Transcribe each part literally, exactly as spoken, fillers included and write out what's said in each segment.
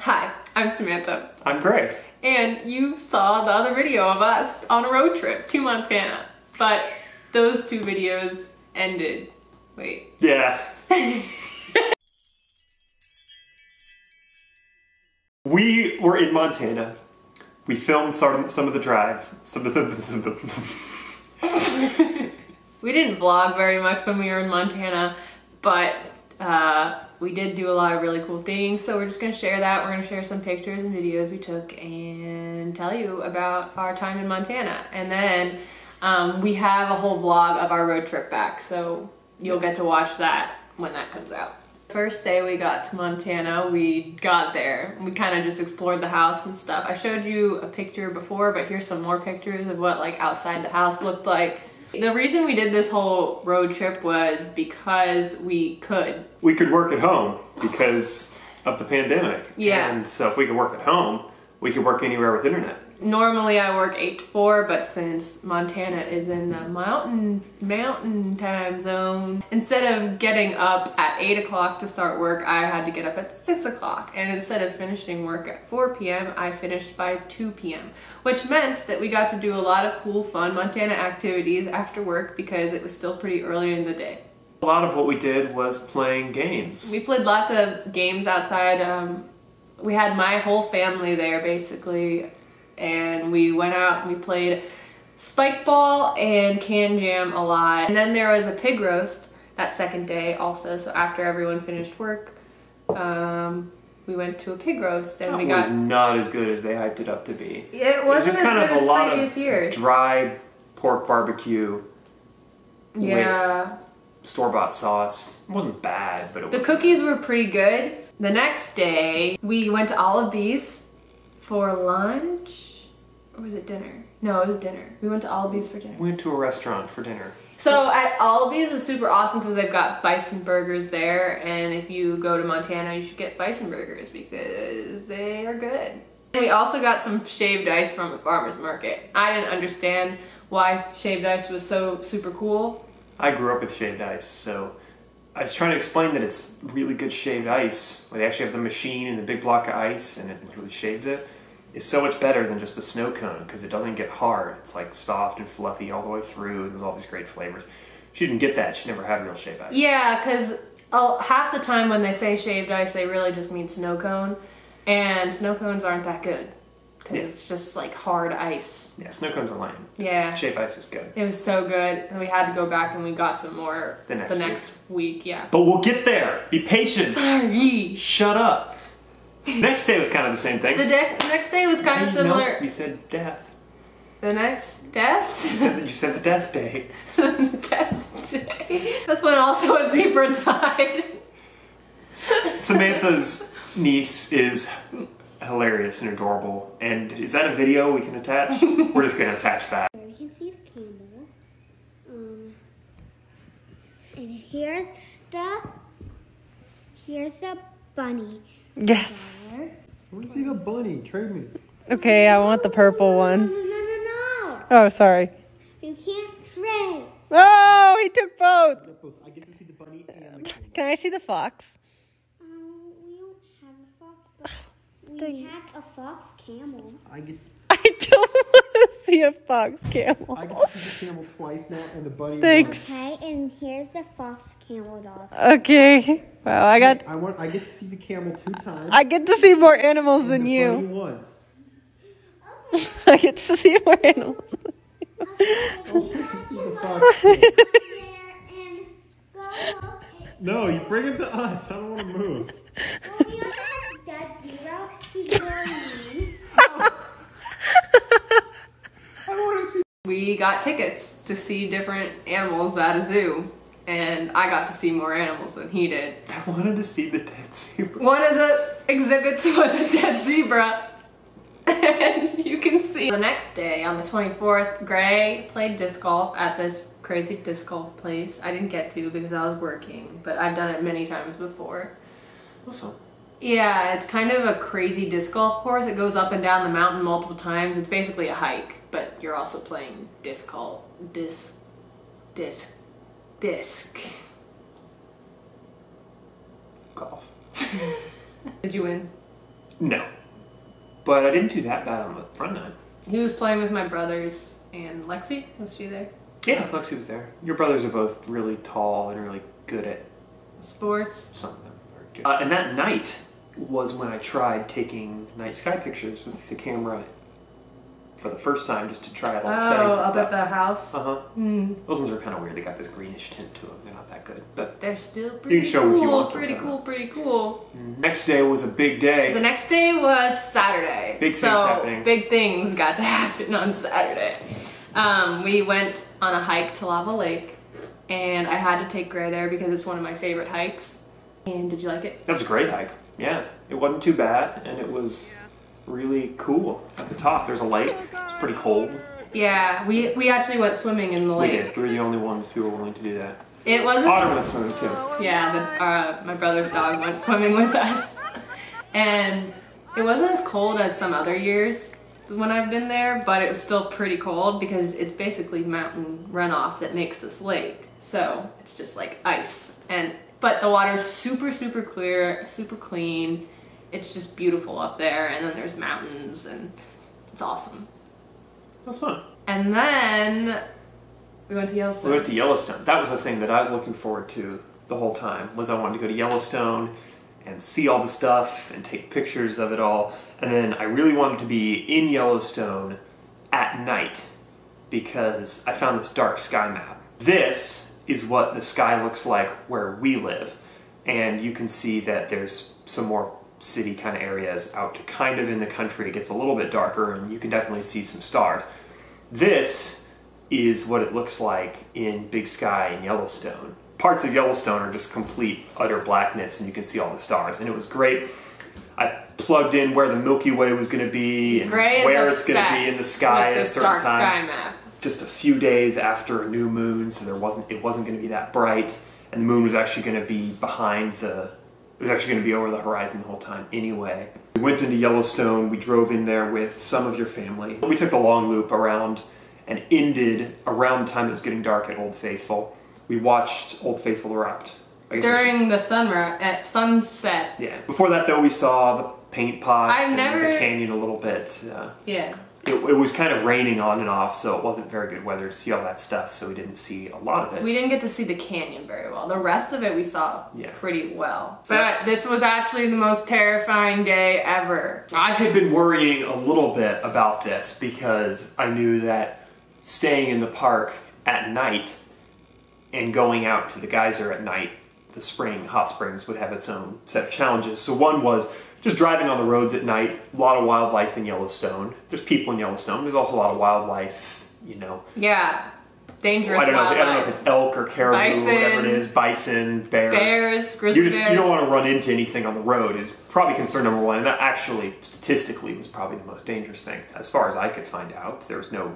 Hi, I'm Samantha. I'm Gray. And you saw the other video of us on a road trip to Montana, but those two videos ended. Wait. Yeah. We were in Montana. We filmed some, some of the drive. Some of the... Some of the we didn't vlog very much when we were in Montana, but uh, we did do a lot of really cool things, so we're just going to share that. We're going to share some pictures and videos we took and tell you about our time in Montana. And then um, we have a whole vlog of our road trip back, so you'll get to watch that when that comes out. First day we got to Montana, we got there. We kind of just explored the house and stuff. I showed you a picture before, but here's some more pictures of what like outside the house looked like. The reason we did this whole road trip was because we could. We could work at home because of the pandemic. Yeah. And so if we could work at home, we could work anywhere with internet. Normally I work eight to four, but since Montana is in the mountain mountain time zone, instead of getting up at eight o'clock to start work, I had to get up at six o'clock. And instead of finishing work at four p m, I finished by two p m, which meant that we got to do a lot of cool, fun Montana activities after work because it was still pretty early in the day. A lot of what we did was playing games. We played lots of games outside. Um, we had my whole family there, basically. And we went out and we played spike ball and can jam a lot. And then there was a pig roast that second day also. So after everyone finished work, um, we went to a pig roast and that we got. It was not as good as they hyped it up to be. It wasn't it was just as kind good of as a lot of years. Dry pork barbecue. Yeah. With store-bought sauce. It wasn't bad, but it was. The cookies were pretty good. The next day we went to Olive Beast for lunch. Or was it dinner? No, it was dinner. We went to Albee's for dinner. We went to a restaurant for dinner. So at Albee's is super awesome because they've got bison burgers there, and if you go to Montana, you should get bison burgers because they are good. And we also got some shaved ice from a farmer's market. I didn't understand why shaved ice was so super cool. I grew up with shaved ice, so I was trying to explain that it's really good shaved ice, where they actually have the machine and the big block of ice, and it literally shaves it. It's so much better than just a snow cone because it doesn't get hard. It's like soft and fluffy all the way through, and there's all these great flavors. She didn't get that. She never had real shaved ice. Yeah, because oh, half the time when they say shaved ice, they really just mean snow cone, and snow cones aren't that good because yeah. It's just like hard ice. Yeah, snow cones are lame. Yeah. Shaved ice is good. It was so good, and we had to go back and we got some more the next, the next week. week. Yeah. But we'll get there. Be patient. Sorry. Shut up. Next day was kind of the same thing. The, the next day was kind I of similar. Know, you said death. The next death? You said, you said the death day. The death day. That's when also a zebra died. Samantha's niece is hilarious and adorable. And is that a video we can attach? We're just going to attach that. Here we can see the camel. Um, and here's the, here's the bunny. Yes. I want to see the bunny. Trade me. Okay, I want the purple one. No, no, no, no, no. Oh, sorry. You can't trade. Oh, he took both. I get to see the bunny and the camel. Can I see the fox? Um, we don't have a fox, but we have a fox camel. I get. I don't want to see a fox camel. I get to see the camel twice now and the bunny. Thanks. Once. Okay, and here's the fox camel doll. Okay. Wow, I got. I want. I get to see the camel two times. I get to see more animals and than the you. Bunny once. Okay. I get to see more animals. No, you bring him to us. I don't want to move. Well, we don't have dead zero. He's really mean. We got tickets to see different animals at a zoo, and I got to see more animals than he did. I wanted to see the dead zebra. One of the exhibits was a dead zebra, and you can see. The next day, on the twenty-fourth, Gray played disc golf at this crazy disc golf place. I didn't get to because I was working, but I've done it many times before. Awesome. Yeah, it's kind of a crazy disc golf course. It goes up and down the mountain multiple times. It's basically a hike, but you're also playing difficult disc, disc, disc. Golf. Did you win? No. But I didn't do that bad on the front nine. He was playing with my brothers and Lexi. Was she there? Yeah, Lexi was there. Your brothers are both really tall and really good at... sports? Something. Uh, and that night was when I tried taking night sky pictures with the camera for the first time, just to try it on settings and stuff. Oh, up at the house? Uh-huh. Mm. Those ones are kind of weird. They got this greenish tint to them. They're not that good. But they're still pretty cool, pretty cool, pretty cool. Next day was a big day. The next day was Saturday. Big things happening. So big things got to happen on Saturday. Um, we went on a hike to Lava Lake, and I had to take Gray there because it's one of my favorite hikes. And did you like it? That was a great hike. Yeah. It wasn't too bad, and it was... yeah. Really cool. At the top, there's a lake. It's pretty cold. Yeah, we we actually went swimming in the lake. We did. We were the only ones who were willing to do that. It wasn't. Otter went swimming too. Yeah, the, uh, my brother's dog went swimming with us, and it wasn't as cold as some other years when I've been there, but it was still pretty cold because it's basically mountain runoff that makes this lake. So it's just like ice, and but the water's super super clear, super clean. It's just beautiful up there, and then there's mountains, and it's awesome. That's fun. And then we went to Yellowstone. We went to Yellowstone. That was the thing that I was looking forward to the whole time, was I wanted to go to Yellowstone and see all the stuff and take pictures of it all. And then I really wanted to be in Yellowstone at night because I found this dark sky map. This is what the sky looks like where we live. And you can see that there's some more city kind of areas out to kind of in the country. It gets a little bit darker, and you can definitely see some stars. This is what it looks like in Big Sky and Yellowstone. Parts of Yellowstone are just complete utter blackness, and you can see all the stars, and it was great. I plugged in where the Milky Way was going to be and Gray where it's going to be in the sky at a certain time. Sky map. Just a few days after a new moon, so there wasn't it wasn't going to be that bright, and the moon was actually going to be behind the It was actually going to be over the horizon the whole time anyway. We went into Yellowstone. We drove in there with some of your family. We took the long loop around and ended around the time it was getting dark at Old Faithful. We watched Old Faithful erupt. I guess During the sunrise, at sunset. Yeah. Before that, though, we saw the paint pots I've and never... the canyon a little bit. Uh, yeah. It, it was kind of raining on and off, so it wasn't very good weather to see all that stuff, so we didn't see a lot of it. We didn't get to see the canyon very well. The rest of it we saw yeah. pretty well. So but this was actually the most terrifying day ever. I had been worrying a little bit about this because I knew that staying in the park at night and going out to the geyser at night, the spring, hot springs, would have its own set of challenges. So one was just driving on the roads at night. A lot of wildlife in Yellowstone. There's people in Yellowstone. There's also a lot of wildlife, you know. Yeah, dangerous I don't know, wildlife. I don't know if it's elk or caribou bison, or whatever it is. Bison, bears. Bears, grizzly you just, bears. You don't want to run into anything on the road is probably concern number one. And that actually, statistically, was probably the most dangerous thing. As far as I could find out, there was no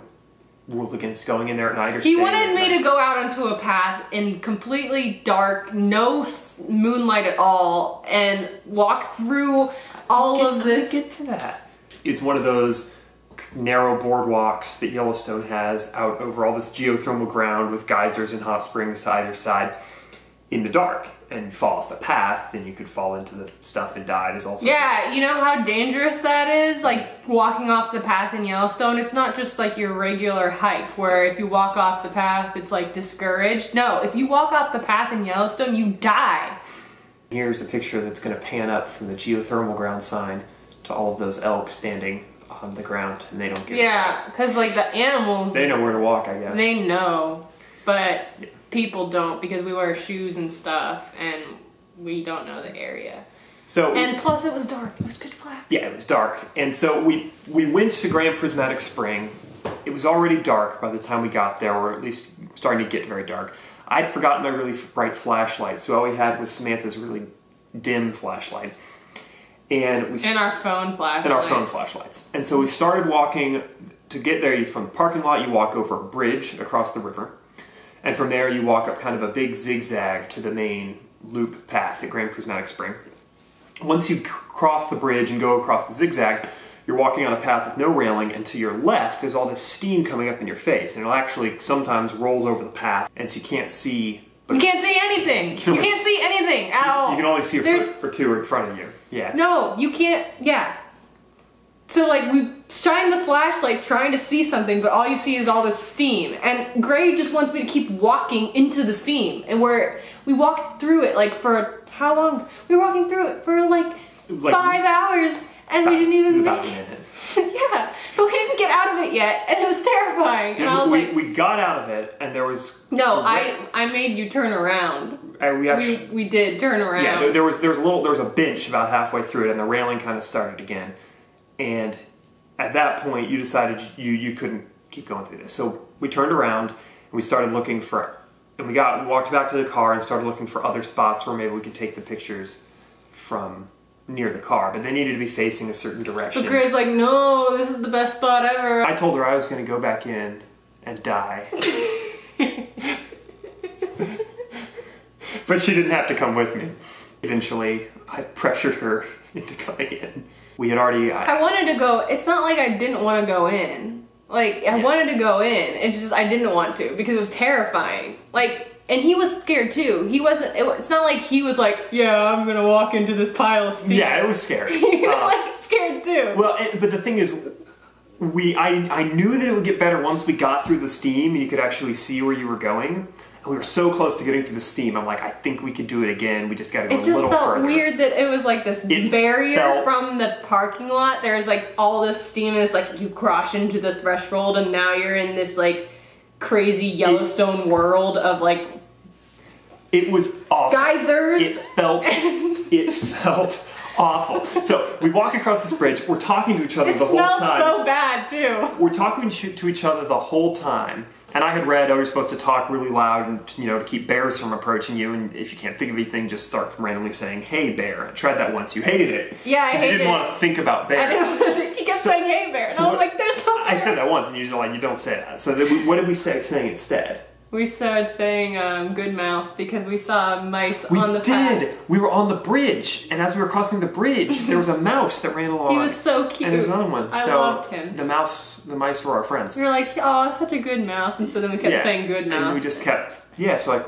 rule against going in there at night or He wanted me to go out onto a path in completely dark, no moonlight at all, and walk through all get, of this. Get to that. It's one of those narrow boardwalks that Yellowstone has out over all this geothermal ground with geysers and hot springs to either side in the dark. And you fall off the path, then you could fall into the stuff and die. There's also yeah, you know how dangerous that is? Like walking off the path in Yellowstone, it's not just like your regular hike where if you walk off the path, it's like discouraged. No, if you walk off the path in Yellowstone, you die. Here's a picture that's gonna pan up from the geothermal ground sign to all of those elk standing on the ground, and they don't get yeah, because like the animals, they know where to walk, I guess. They know, but people don't, because we wear shoes and stuff, and we don't know the area. So and plus it was dark. It was pitch black. Yeah, it was dark. And so we we went to Grand Prismatic Spring. It was already dark by the time we got there, or at least starting to get very dark. I'd forgotten my really bright flashlight, so all we had was Samantha's really dim flashlight. And we and our phone flashlights. And our phone flashlights. And so we started walking to get there. You from the parking lot, you walk over a bridge across the river. And from there you walk up kind of a big zigzag to the main loop path at Grand Prismatic Spring. Once you cross the bridge and go across the zigzag, you're walking on a path with no railing, and to your left there's all this steam coming up in your face, and it actually sometimes rolls over the path, and so you can't see. You can't see anything! You, you can't see anything at all! You can only see a foot or two in front of you. Yeah. No, you can't, yeah. So like we shine the flashlight trying to see something, but all you see is all this steam. And Gray just wants me to keep walking into the steam. And we're, we walked through it like for how long? We were walking through it for like, like five hours and about, we didn't even make it. Yeah, but we didn't get out of it yet, and it was terrifying. And yeah, I was we, like, we got out of it, and there was no. I I made you turn around. I, we, actually, we we did turn around. Yeah, there, there was there was a little there was a bench about halfway through it, and the railing kind of started again. And at that point, you decided you you couldn't keep going through this, so we turned around and we started looking for, and we got we walked back to the car and started looking for other spots where maybe we could take the pictures from near the car, but they needed to be facing a certain direction. But Gray's like, no, this is the best spot ever. I told her I was going to go back in and die. But she didn't have to come with me. Eventually, I pressured her into coming in. We had already... I, I wanted to go... It's not like I didn't want to go in. Like, I yeah. wanted to go in. It's just I didn't want to because it was terrifying. Like... And he was scared too. He wasn't, it, it's not like he was like, yeah, I'm gonna walk into this pile of steam. Yeah, it was scary. He was uh, like scared too. Well, it, but the thing is, we, I, I knew that it would get better once we got through the steam and you could actually see where you were going. And we were so close to getting through the steam, I'm like, I think we could do it again. We just gotta go a little further. It just felt weird that it was like this it barrier felt... from the parking lot. There's like all this steam and it's like you cross into the threshold and now you're in this like crazy Yellowstone it, world of like it was awful. Geysers. It felt it felt awful. So we walk across this bridge. We're talking to each other it the whole time. It smelled so bad too. We're talking to each other the whole time. And I had read, oh, you're supposed to talk really loud and you know to keep bears from approaching you. And if you can't think of anything, just start from randomly saying, "Hey, bear." I tried that once. You hated it. Yeah, I hated it. You didn't want to think about bears. I didn't think. He kept so, saying, "Hey, bear," and so I was like, "There's no bear." I said that once, and usually like you don't say that. So we, what did we say saying instead? We started saying um, "good mouse" because we saw mice we on the. We did. Path. We were on the bridge, and as we were crossing the bridge, there was a mouse that ran along. He was so cute. And there's another one. I so loved him. The mouse, the mice were our friends. We were like, "Oh, such a good mouse," and so then we kept yeah. saying "good mouse." And we just kept, yeah. So like,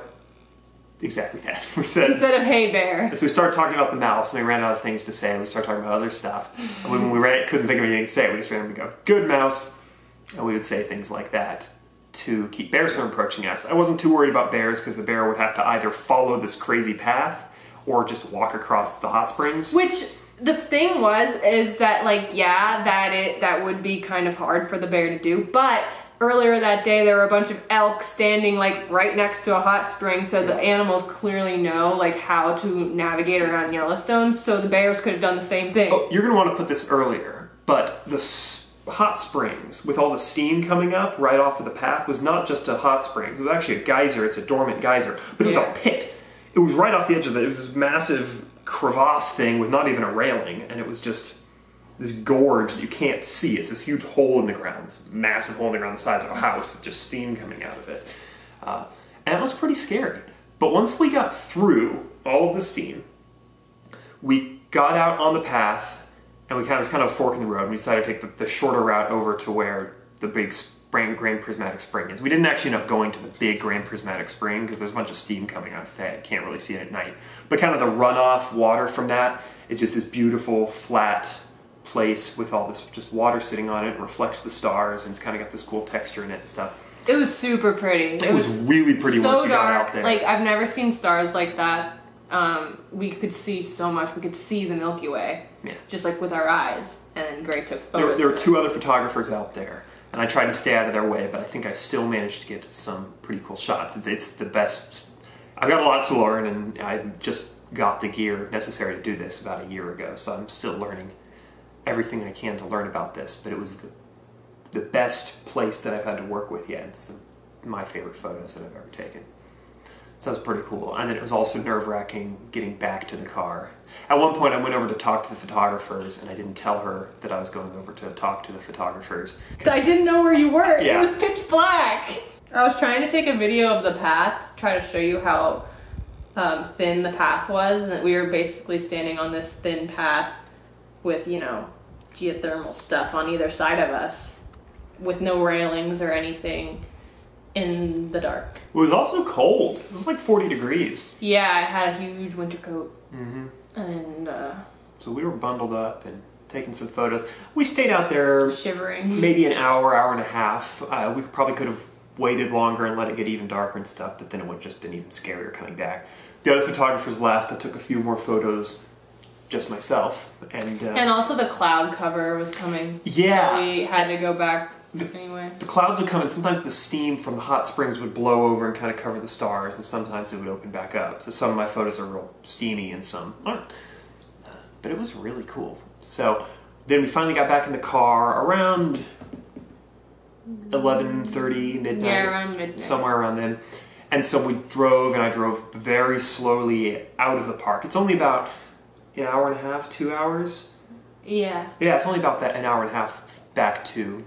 exactly that. We said instead of "hey bear." So we started talking about the mouse, and we ran out of things to say, and we started talking about other stuff. And when we ran, couldn't think of anything to say, we just randomly go, "Good mouse," and we would say things like that to keep bears from approaching us. I wasn't too worried about bears because the bear would have to either follow this crazy path or just walk across the hot springs. Which the thing was is that like yeah that it that would be kind of hard for the bear to do, but earlier that day there were a bunch of elk standing like right next to a hot spring, so the animals clearly know like how to navigate around Yellowstone, so the bears could have done the same thing. Oh, you're gonna want to put this earlier, but the hot springs with all the steam coming up right off of the path was not just a hot springs. It was actually a geyser. It's a dormant geyser, but it yeah. was a pit. It was right off the edge of it. It was this massive crevasse thing with not even a railing, and it was just this gorge that you can't see. It's this huge hole in the ground, this massive hole in the ground the size of a house with just steam coming out of it, uh, and it was pretty scary. But once we got through all of the steam, we got out on the path. And we kind of, kind of fork in the road, and we decided to take the, the shorter route over to where the big spring, Grand Prismatic Spring is. We didn't actually end up going to the big Grand Prismatic Spring because there's a bunch of steam coming out of that. You can't really see it at night. But kind of the runoff water from that is just this beautiful, flat place with all this just water sitting on it. It reflects the stars, and it's kind of got this cool texture in it and stuff. It was super pretty. It, it was, was really pretty so once we got out there. Like, I've never seen stars like that. Um, we could see so much. We could see the Milky Way, yeah. just like with our eyes, and Gray took photos. There, there were two other photographers out there, and I tried to stay out of their way, but I think I still managed to get some pretty cool shots. It's, it's the best. I've got a lot to learn, and I just got the gear necessary to do this about a year ago, so I'm still learning everything I can to learn about this, but it was the, the best place that I've had to work with yet. It's the, my favorite photos that I've ever taken. So that was pretty cool. And then it was also nerve-wracking getting back to the car. At one point I went over to talk to the photographers, and I didn't tell her that I was going over to talk to the photographers. I didn't know where you were. Yeah. It was pitch black. I was trying to take a video of the path, try to show you how um, thin the path was. And we were basically standing on this thin path with, you know, geothermal stuff on either side of us with no railings or anything. In the dark. It was also cold. It was like forty degrees. Yeah, I had a huge winter coat. Mm-hmm. And uh, So we were bundled up and taking some photos. We stayed out there shivering maybe an hour, hour and a half. Uh, we probably could have waited longer and let it get even darker and stuff, but then it would have just been even scarier coming back. The other photographers left. I took a few more photos, just myself. And uh, and also the cloud cover was coming. Yeah. So we had to go back the, anyway. The clouds would come, and sometimes the steam from the hot springs would blow over and kind of cover the stars, and sometimes it would open back up. So some of my photos are real steamy and some aren't. Uh, but it was really cool. So then we finally got back in the car around eleven thirty, midnight. Yeah, around midnight. Somewhere around then. And so we drove, and I drove very slowly out of the park. It's only about an hour and a half, two hours? Yeah. Yeah, it's only about that an hour and a half back to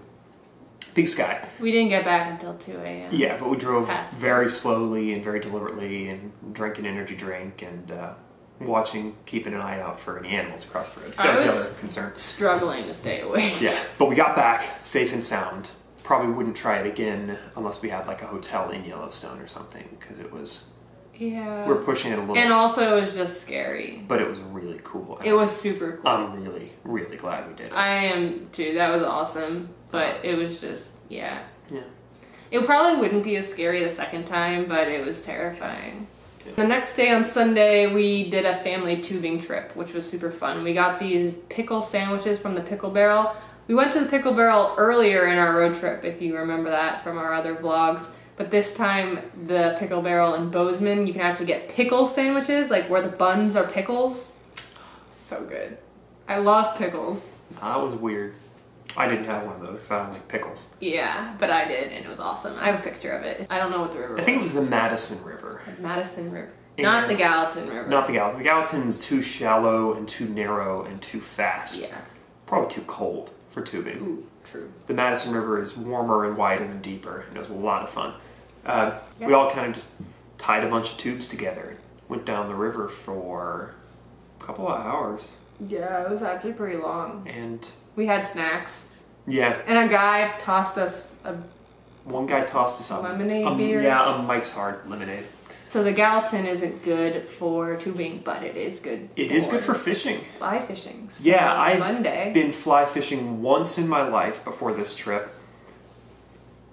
Big Sky. We didn't get back until two A M Yeah, but we drove past. Very slowly and very deliberately and drank an energy drink and uh, watching, keeping an eye out for any animals across the road. That was, was the other concern. Struggling to stay awake. Yeah, but we got back safe and sound. Probably wouldn't try it again unless we had like a hotel in Yellowstone or something, because it was, yeah, we're pushing it a little. And also it was just scary. But it was really cool. It was super cool. I'm really, really glad we did it. I am too. That was awesome. But it was just, yeah. Yeah. It probably wouldn't be as scary the second time, but it was terrifying. Yeah. The next day on Sunday, we did a family tubing trip, which was super fun. We got these pickle sandwiches from the Pickle Barrel. We went to the Pickle Barrel earlier in our road trip, if you remember that from our other vlogs. But this time, the Pickle Barrel in Bozeman, you can actually get pickle sandwiches, like where the buns are pickles. So good. I love pickles. That was weird. I didn't have one of those because I don't like pickles. Yeah, but I did, and it was awesome. I have a picture of it. I don't know what the river was. I think it was the Madison River. The Madison River. England. Not the Gallatin River. Not the Gallatin. The Gallatin is too shallow and too narrow and too fast. Yeah. Probably too cold. For tubing. Ooh, true. The Madison River is warmer and wider and deeper, and it was a lot of fun. Uh, yeah. We all kind of just tied a bunch of tubes together and went down the river for a couple of hours. Yeah, it was actually pretty long. And we had snacks. Yeah. And a guy tossed us a... One guy tossed us a... Lemonade um, beer? Yeah, a Mike's Hard lemonade. So the Gallatin isn't good for tubing, but it is good. It is good for fishing. Fly fishing. So yeah, I've Monday. been fly fishing once in my life before this trip,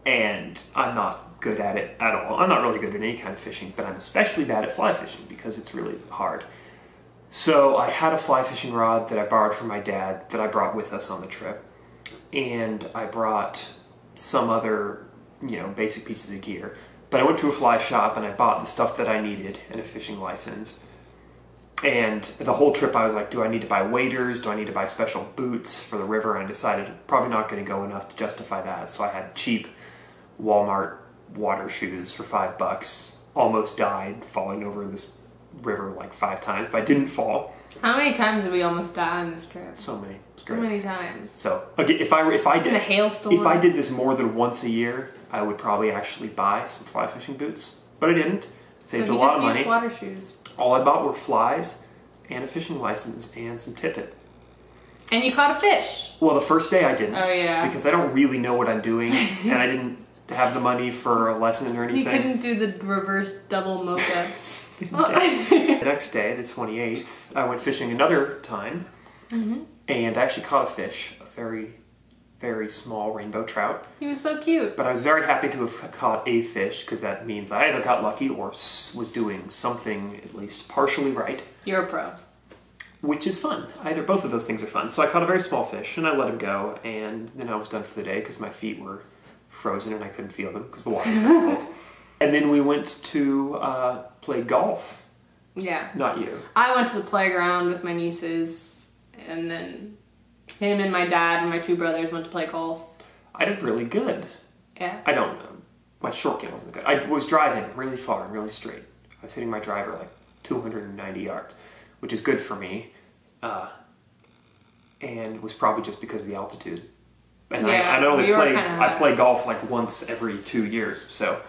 and I'm not good at it at all. I'm not really good at any kind of fishing, but I'm especially bad at fly fishing because it's really hard. So I had a fly fishing rod that I borrowed from my dad that I brought with us on the trip, and I brought some other, you know, basic pieces of gear. But I went to a fly shop and I bought the stuff that I needed and a fishing license. And the whole trip I was like, do I need to buy waders? Do I need to buy special boots for the river? And I decided probably not going to go enough to justify that. So I had cheap Walmart water shoes for five bucks. Almost died falling over this river like five times, but I didn't fall. How many times did we almost die on this trip? So many. So many times. So okay, if I if I did in a hailstorm. If I did this more than once a year, I would probably actually buy some fly fishing boots, but I didn't. Saved so a lot of money. Water shoes. All I bought were flies, and a fishing license, and some tippet. And you caught a fish. Well, the first day I didn't. Oh yeah. Because I don't really know what I'm doing, and I didn't have the money for a lesson or anything. You couldn't do the reverse double mocha. The next day, the twenty-eighth, I went fishing another time, mm-hmm. and I actually caught a fish, a very. very small rainbow trout. He was so cute. But I was very happy to have caught a fish, because that means I either got lucky or was doing something at least partially right. You're a pro. Which is fun. Either both of those things are fun. So I caught a very small fish and I let him go, and then I was done for the day because my feet were frozen and I couldn't feel them because the water was very cold. And then we went to uh, play golf. Yeah. Not you. I went to the playground with my nieces, and then him and my dad and my two brothers went to play golf. I did really good. Yeah. I don't know. My short game wasn't good. I was driving really far and really straight. I was hitting my driver like two hundred ninety yards, which is good for me. Uh, and it was probably just because of the altitude. And yeah, I, I only we play, I play golf like once every two years, so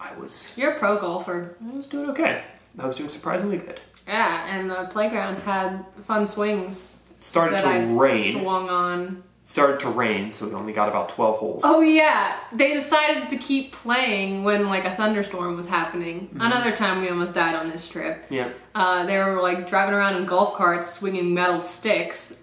I was... You're a pro golfer. I was doing okay. I was doing surprisingly good. Yeah, and the playground had fun swings. Started that to I rain. Swung on. started to rain, so we only got about twelve holes. Oh yeah, they decided to keep playing when like a thunderstorm was happening. Mm-hmm. Another time we almost died on this trip. Yeah. Uh, they were like driving around in golf carts swinging metal sticks,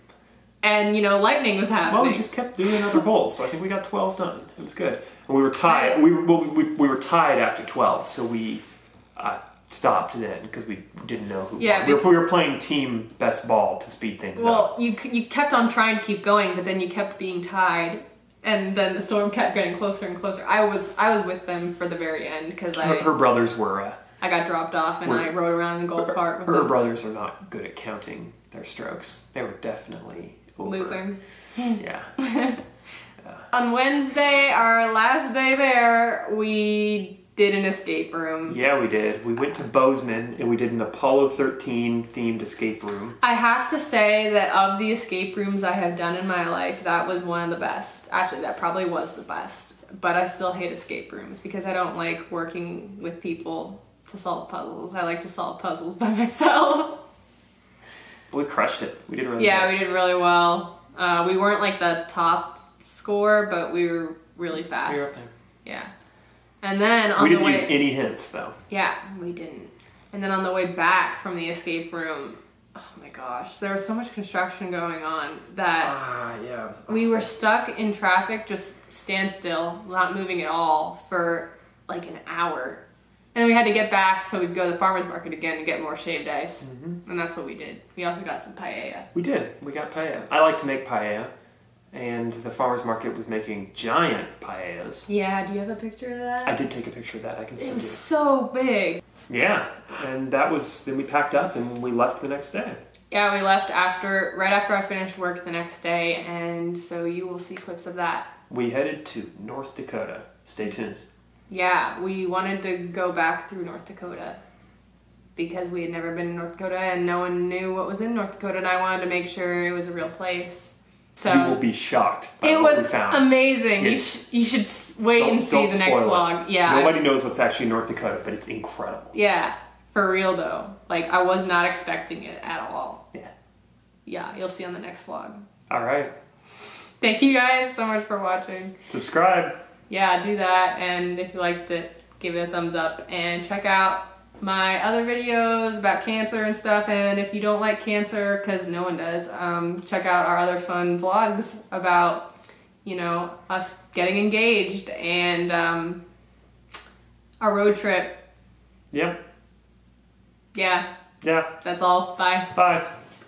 and you know, lightning was happening. Well, we just kept doing another bowl, so I think we got twelve done. It was good. And we were tied. I, we, were, well, we, we were tied after twelve, so we uh, stopped then because we didn't know who. Yeah, we were, we were playing team best ball to speed things well, up. Well, you you kept on trying to keep going, but then you kept being tied, and then the storm kept getting closer and closer. I was I was with them for the very end because I. Her, her brothers were. Uh, I got dropped off, and I rode around in the golf cart. With her them. brothers are not good at counting their strokes. They were definitely. Over. Losing. Yeah. yeah. On Wednesday, our last day there, we did an escape room. Yeah, we did. We went to Bozeman and we did an Apollo thirteen themed escape room. I have to say that of the escape rooms I have done in my life, that was one of the best. Actually, that probably was the best. But I still hate escape rooms because I don't like working with people to solve puzzles. I like to solve puzzles by myself. We crushed it. We did really yeah, well. Yeah, we did really well. Uh, we weren't like the top score, but we were really fast. We were up there. Yeah. And then on we didn't the way... use any hints, though. Yeah, we didn't. And then on the way back from the escape room, oh my gosh, there was so much construction going on that ah, yeah, it was awful. We were stuck in traffic, just stand still, not moving at all, for like an hour. And then we had to get back, so we'd go to the farmer's market again and get more shaved ice. Mm-hmm. And that's what we did. We also got some paella. We did. We got paella. I like to make paella, and the farmer's market was making giant paellas. Yeah, do you have a picture of that? I did take a picture of that. I can send you. It was so big. Yeah, and that was, then we packed up and we left the next day. Yeah, we left after, right after I finished work the next day, and so you will see clips of that. We headed to North Dakota. Stay tuned. Yeah, we wanted to go back through North Dakota because we had never been in North Dakota and no one knew what was in North Dakota, and I wanted to make sure it was a real place. So you will be shocked by what we found. It was amazing. You, sh you should wait and see the next vlog. Yeah, nobody knows what's actually in North Dakota, but it's incredible. Yeah, for real though. Like, I was not expecting it at all. Yeah. Yeah, you'll see on the next vlog. All right. Thank you guys so much for watching. Subscribe. Yeah, do that, and if you liked it, give it a thumbs up, and check out my other videos about cancer and stuff, and if you don't like cancer, because no one does, um, check out our other fun vlogs about, you know, us getting engaged, and um, our road trip. Yep. Yeah. Yeah. Yeah. That's all. Bye. Bye.